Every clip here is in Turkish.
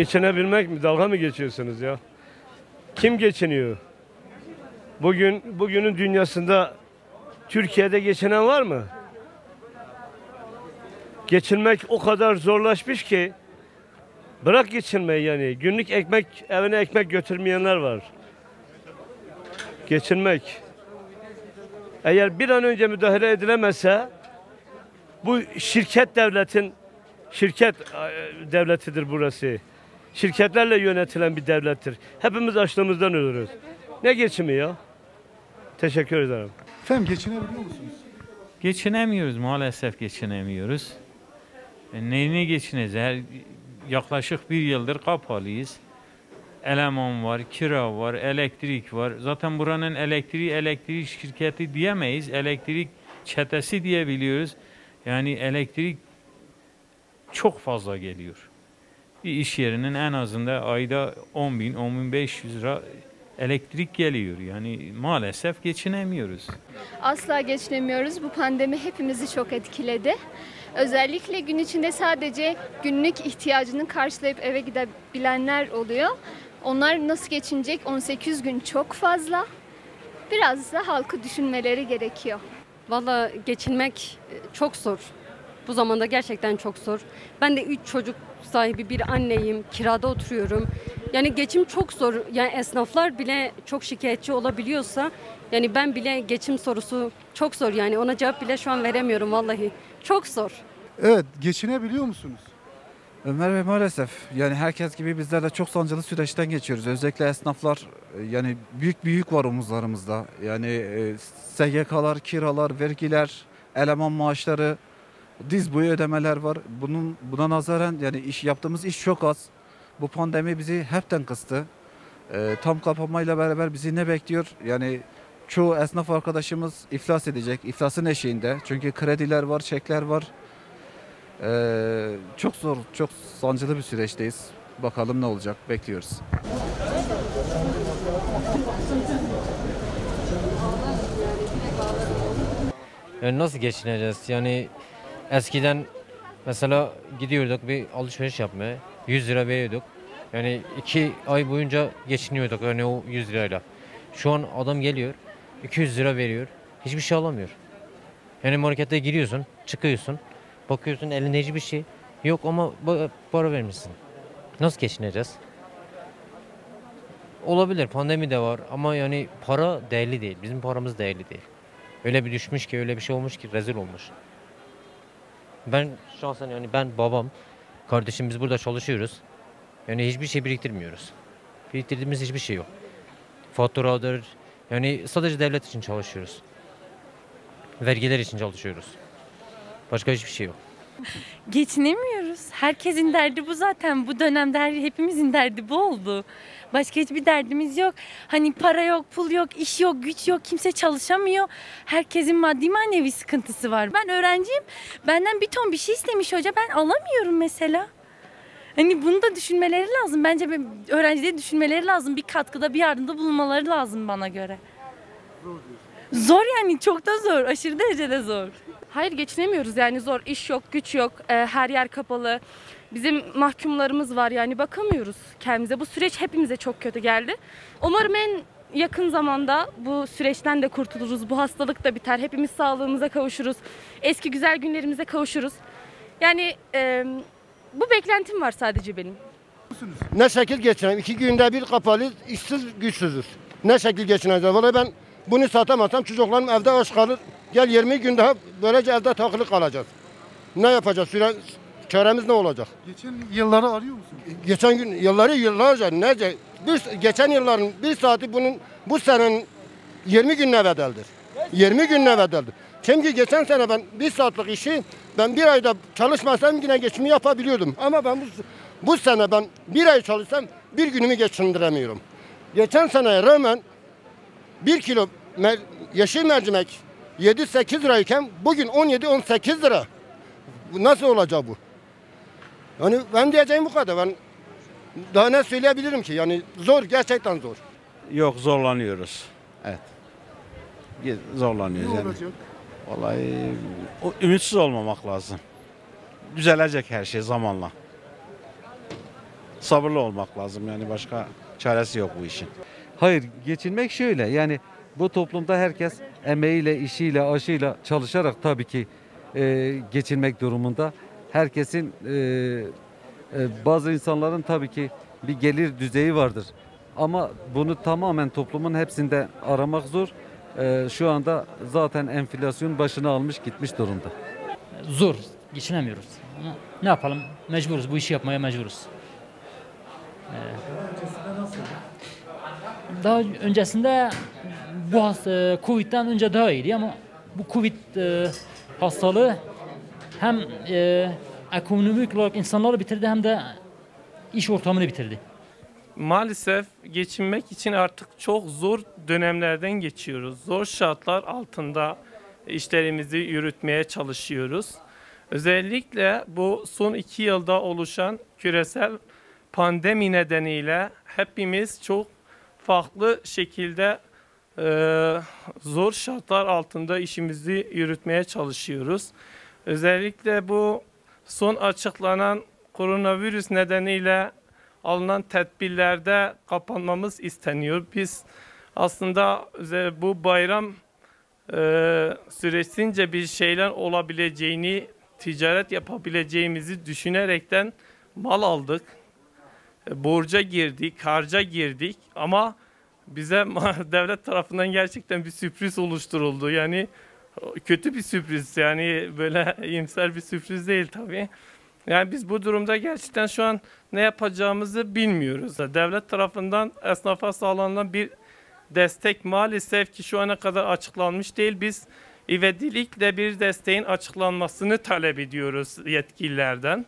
geçinebilmek mi? Dalga mı geçiyorsunuz ya? Kim geçiniyor? Bugünün dünyasında Türkiye'de geçinen var mı? Geçinmek o kadar zorlaşmış ki bırak geçinmeyi yani. Günlük ekmek, evine ekmek götürmeyenler var. Geçinmek. Eğer bir an önce müdahale edilemezse bu şirket devletidir burası. Şirketlerle yönetilen bir devlettir. Hepimiz açlığımızdan ölürüz. Ne geçimi ya? Teşekkür ederim. Efendim geçinebiliyor musunuz? Geçinemiyoruz, maalesef geçinemiyoruz. Neyine geçineceğiz? Yaklaşık bir yıldır kapalıyız. Eleman var, kira var, elektrik var. Zaten buranın elektriği elektrik şirketi diyemeyiz. Elektrik çetesi diyebiliyoruz. Yani elektrik çok fazla geliyor. Bir iş yerinin en azından ayda 10.000, 10.500 lira elektrik geliyor. Yani maalesef geçinemiyoruz. Asla geçinemiyoruz. Bu pandemi hepimizi çok etkiledi. Özellikle gün içinde sadece günlük ihtiyacını karşılayıp eve gidebilenler oluyor. Onlar nasıl geçinecek? 18 gün çok fazla. Biraz da halkı düşünmeleri gerekiyor. Valla geçinmek çok zor. Bu zamanda gerçekten çok zor. Ben de 3 çocuk sahibi bir anneyim. Kirada oturuyorum. Yani geçim çok zor. Yani esnaflar bile çok şikayetçi olabiliyorsa, yani ben bile geçim sorusu çok zor. Yani ona cevap bile şu an veremiyorum vallahi. Çok zor. Evet, geçinebiliyor musunuz? Ömer Bey maalesef yani herkes gibi bizler de çok sancılı süreçten geçiyoruz. Özellikle esnaflar yani büyük bir yük var omuzlarımızda. Yani SGK'lar, kiralar, vergiler, eleman maaşları, diz boyu ödemeler var. Buna nazaran yani yaptığımız iş çok az. Bu pandemi bizi hepten kıstı. Tam kapanmayla beraber bizi ne bekliyor? Yani çoğu esnaf arkadaşımız iflas edecek. İflasın eşiğinde. Çünkü krediler var, çekler var. Çok zor, çok sancılı bir süreçteyiz. Bakalım ne olacak? Bekliyoruz. Nasıl geçineceğiz? Yani eskiden mesela gidiyorduk bir alışveriş yapmaya. 100 lira veriyorduk. Yani 2 ay boyunca geçiniyorduk yani o 100 lirayla. Şu an adam geliyor, 200 lira veriyor, hiçbir şey alamıyor. Yani markete giriyorsun, çıkıyorsun, bakıyorsun elinde hiçbir şey yok ama para vermişsin. Nasıl geçineceğiz? Olabilir, pandemi de var ama yani para değerli değil, bizim paramız değerli değil. Öyle bir düşmüş ki, öyle bir şey olmuş ki rezil olmuş. Ben şahsen yani babam, kardeşim biz burada çalışıyoruz. Yani hiçbir şey biriktirmiyoruz. Biriktirdiğimiz hiçbir şey yok. Faturadır. Yani sadece devlet için çalışıyoruz. Vergiler için çalışıyoruz. Başka hiçbir şey yok. Geçinemiyoruz. Herkesin derdi bu zaten. Bu dönemde hepimizin derdi bu oldu. Başka hiçbir derdimiz yok. Hani para yok, pul yok, iş yok, güç yok. Kimse çalışamıyor. Herkesin maddi manevi sıkıntısı var. Ben öğrenciyim. Benden bir ton bir şey istemiş hoca. Ben alamıyorum mesela. Hani bunu da düşünmeleri lazım. Bence öğrencileri düşünmeleri lazım. Bir katkıda, bir yardımda bulunmaları lazım bana göre. Zor yani, çok da zor. Aşırı derecede zor. Hayır, geçinemiyoruz yani, zor. İş yok, güç yok. Her yer kapalı. Bizim mahkumlarımız var yani, bakamıyoruz kendimize. Bu süreç hepimize çok kötü geldi. Umarım en yakın zamanda bu süreçten de kurtuluruz. Bu hastalık da biter. Hepimiz sağlığımıza kavuşuruz. Eski güzel günlerimize kavuşuruz. Yani bu beklentim var sadece benim. Ne şekil geçinelim? 2 günde bir kapalıyız, işsiz, güçsüzüz. Ne şekil geçineceğiz? Vallahi ben bunu satamazsam çocuklarım evde aç kalır. Gel 20 gün daha böylece evde takılı kalacağız. Ne yapacağız? Çaremiz ne olacak? Geçen yılları arıyor musun? Geçen gün yıllarca nece? Geçen yılların bir saati bu senenin 20 gününe bedeldir. 20 gününe bedeldir. Çünkü geçen sene ben bir saatlik işi bir ayda çalışmasam yine geçimi yapabiliyordum. Ama ben bu sene bir ay çalışsam bir günümü geçindiremiyorum. Geçen seneye rağmen 1 kilo yeşil mercimek 7-8 lirayken bugün 17-18 lira. Nasıl olacak bu? Yani ben diyeceğim bu kadar. Ben daha ne söyleyebilirim ki? Yani zor, gerçekten zor. Yok, zorlanıyoruz. Evet. Zorlanıyoruz yani. Vallahi ümitsiz olmamak lazım. Düzelecek her şey zamanla. sabırlı olmak lazım. Yani başka çaresi yok bu işin. Hayır, geçinmek şöyle, yani bu toplumda herkes emeğiyle, işiyle, aşıyla çalışarak tabii ki geçinmek durumunda. Herkesin, bazı insanların tabii ki bir gelir düzeyi vardır. Ama bunu tamamen toplumun hepsinde aramak zor. Şu anda zaten enflasyon başını almış gitmiş durumda. Zor, geçinemiyoruz. Ama ne yapalım? Mecburuz, bu işi yapmaya mecburuz. Daha öncesinde bu Covid'den önce daha iyiydi ama bu Covid hastalığı hem ekonomik olarak insanları bitirdi hem de iş ortamını bitirdi. Maalesef geçinmek için artık çok zor dönemlerden geçiyoruz. Zor şartlar altında işlerimizi yürütmeye çalışıyoruz. Özellikle bu son 2 yılda oluşan küresel pandemi nedeniyle hepimiz çok farklı şekilde zor şartlar altında işimizi yürütmeye çalışıyoruz. Özellikle bu son açıklanan koronavirüs nedeniyle alınan tedbirlerde kapanmamız isteniyor. Biz aslında bu bayram süresince bir şeyler olabileceğini, ticaret yapabileceğimizi düşünerekten mal aldık. Borca girdik, harca girdik ama bize devlet tarafından gerçekten bir sürpriz oluşturuldu. Yani kötü bir sürpriz, yani böyle iyimser bir sürpriz değil tabii. Yani biz bu durumda gerçekten şu an ne yapacağımızı bilmiyoruz. Devlet tarafından esnafa sağlanan bir destek maalesef ki şu ana kadar açıklanmış değil. Biz ivedilikle bir desteğin açıklanmasını talep ediyoruz yetkililerden.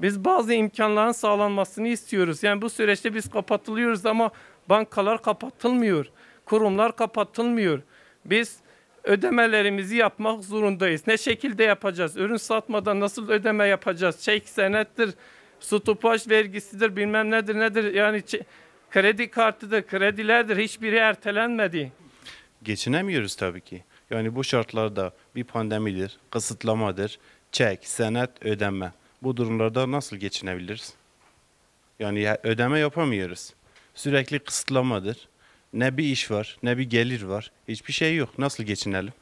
Biz bazı imkanların sağlanmasını istiyoruz. Yani bu süreçte biz kapatılıyoruz ama bankalar kapatılmıyor, kurumlar kapatılmıyor. Biz ödemelerimizi yapmak zorundayız. Ne şekilde yapacağız? Ürün satmadan nasıl ödeme yapacağız? Çek senettir, stopaj vergisidir, bilmem nedir nedir. Yani kredi kartıdır, kredilerdir. Hiçbiri ertelenmedi. Geçinemiyoruz tabii ki. Yani bu şartlarda bir pandemidir, kısıtlamadır, çek, senet, ödeme. Bu durumlarda nasıl geçinebiliriz? Yani ödeme yapamıyoruz. Sürekli kısıtlamadır. Ne bir iş var, ne bir gelir var. Hiçbir şey yok. Nasıl geçinelim?